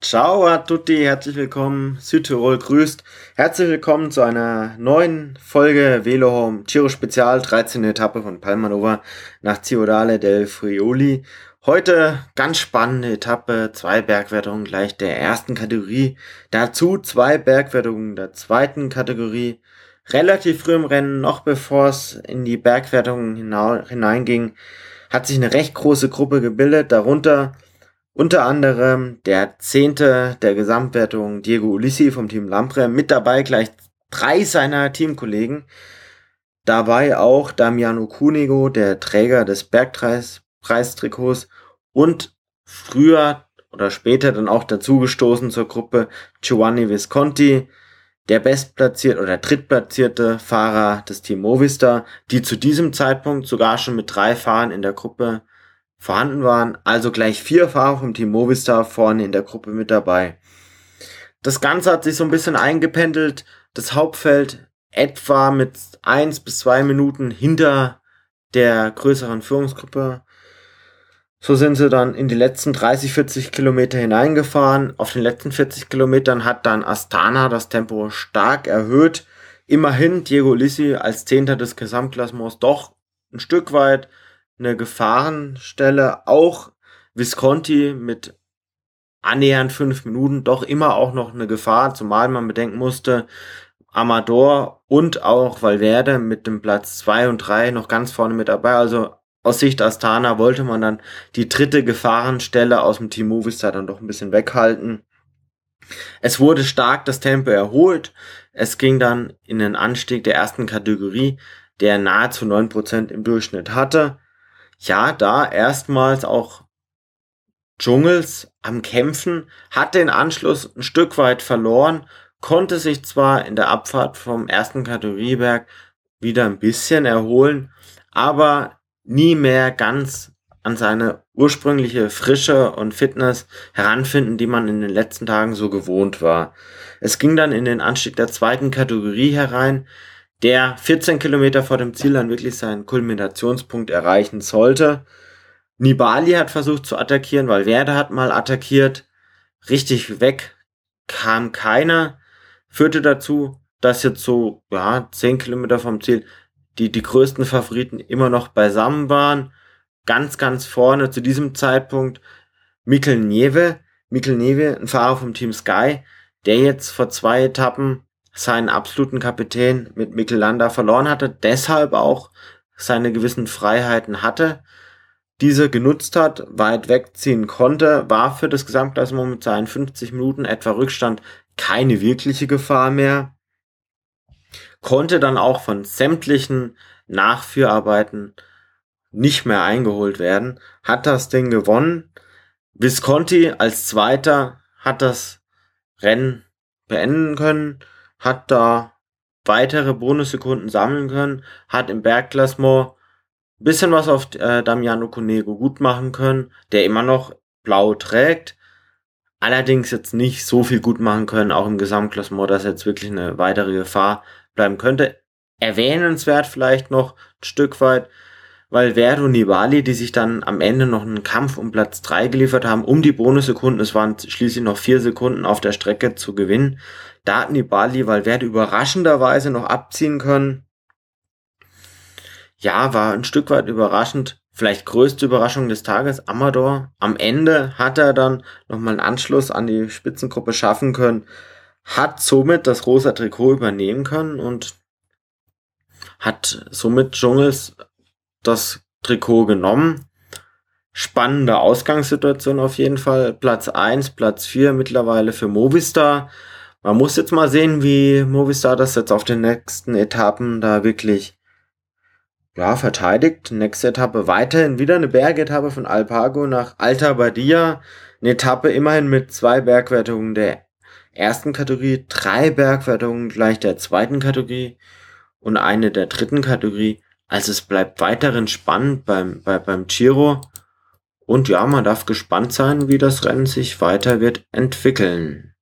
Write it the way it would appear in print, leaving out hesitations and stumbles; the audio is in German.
Ciao a tutti, herzlich willkommen, Südtirol grüßt. Herzlich willkommen zu einer neuen Folge Velohome Giro Spezial, 13. Etappe von Palmanova nach Cividale del Friuli. Heute ganz spannende Etappe, 2 Bergwertungen gleich der ersten Kategorie, dazu 2 Bergwertungen der zweiten Kategorie. Relativ früh im Rennen, noch bevor es in die Bergwertungen hineinging, hat sich eine recht große Gruppe gebildet, darunter unter anderem der 10. der Gesamtwertung Diego Ulissi vom Team Lampre, mit dabei gleich 3 seiner Teamkollegen. Dabei auch Damiano Cunego, der Träger des Bergpreistrikots und früher oder später dann auch dazugestoßen zur Gruppe Giovanni Visconti, der bestplatzierte oder drittplatzierte Fahrer des Team Movistar, die zu diesem Zeitpunkt sogar schon mit 3 Fahrern in der Gruppe vorhanden waren, also gleich 4 Fahrer vom Team Movistar vorne in der Gruppe mit dabei. Das Ganze hat sich so ein bisschen eingependelt, das Hauptfeld etwa mit 1 bis 2 Minuten hinter der größeren Führungsgruppe. So sind sie dann in die letzten 30, 40 Kilometer hineingefahren. Auf den letzten 40 Kilometern hat dann Astana das Tempo stark erhöht. Immerhin Diego Ulissi als 10. des Gesamtklassements doch ein Stück weit eine Gefahrenstelle, auch Visconti mit annähernd 5 Minuten, doch immer auch noch eine Gefahr, zumal man bedenken musste, Amador und auch Valverde mit dem Platz 2 und 3 noch ganz vorne mit dabei, also aus Sicht Astana wollte man dann die dritte Gefahrenstelle aus dem Team Movistar dann doch ein bisschen weghalten. Es wurde stark das Tempo erholt, es ging dann in den Anstieg der ersten Kategorie, der nahezu 9% im Durchschnitt hatte. Ja, da erstmals auch Jungels am Kämpfen, hat den Anschluss ein Stück weit verloren, konnte sich zwar in der Abfahrt vom ersten Kategorieberg wieder ein bisschen erholen, aber nie mehr ganz an seine ursprüngliche Frische und Fitness heranfinden, die man in den letzten Tagen so gewohnt war. Es ging dann in den Anstieg der zweiten Kategorie herein, der 14 Kilometer vor dem Ziel dann wirklich seinen Kulminationspunkt erreichen sollte. Nibali hat versucht zu attackieren, Valverde hat mal attackiert. Richtig weg kam keiner. Führte dazu, dass jetzt so 10 Kilometer vom Ziel die größten Favoriten immer noch beisammen waren. Ganz, ganz vorne zu diesem Zeitpunkt Mikel Nieve, ein Fahrer vom Team Sky, der jetzt vor 2 Etappen seinen absoluten Kapitän mit Mikel Landa verloren hatte, deshalb auch seine gewissen Freiheiten hatte, diese genutzt hat, weit wegziehen konnte, war für das Gesamtklassement mit seinen 50 Minuten etwa Rückstand keine wirkliche Gefahr mehr, konnte dann auch von sämtlichen Nachführarbeiten nicht mehr eingeholt werden, hat das Ding gewonnen. Visconti als Zweiter hat das Rennen beenden können, hat da weitere Bonussekunden sammeln können, hat im Bergklassement ein bisschen was auf Damiano Cunego gut machen können, der immer noch blau trägt, allerdings jetzt nicht so viel gut machen können, auch im Gesamtklassement, dass jetzt wirklich eine weitere Gefahr bleiben könnte. Erwähnenswert vielleicht noch ein Stück weit, weil Valverde und Nibali, die sich dann am Ende noch einen Kampf um Platz 3 geliefert haben, um die Bonussekunden, es waren schließlich noch 4 Sekunden auf der Strecke zu gewinnen, da hat Nibali Valverde überraschenderweise noch abziehen können. Ja, war ein Stück weit überraschend, vielleicht größte Überraschung des Tages, Amador. Am Ende hat er dann nochmal einen Anschluss an die Spitzengruppe schaffen können, hat somit das rosa Trikot übernehmen können und hat somit Jungels das Trikot genommen. Spannende Ausgangssituation auf jeden Fall. Platz 1, Platz 4 mittlerweile für Movistar. Man muss jetzt mal sehen, wie Movistar das jetzt auf den nächsten Etappen da wirklich verteidigt. Nächste Etappe weiterhin wieder eine Bergetappe von Alpago nach Alta Badia. Eine Etappe immerhin mit 2 Bergwertungen der ersten Kategorie, 3 Bergwertungen gleich der zweiten Kategorie und eine der dritten Kategorie. Also es bleibt weiterhin spannend beim Giro. Und ja, man darf gespannt sein, wie das Rennen sich weiter wird entwickeln.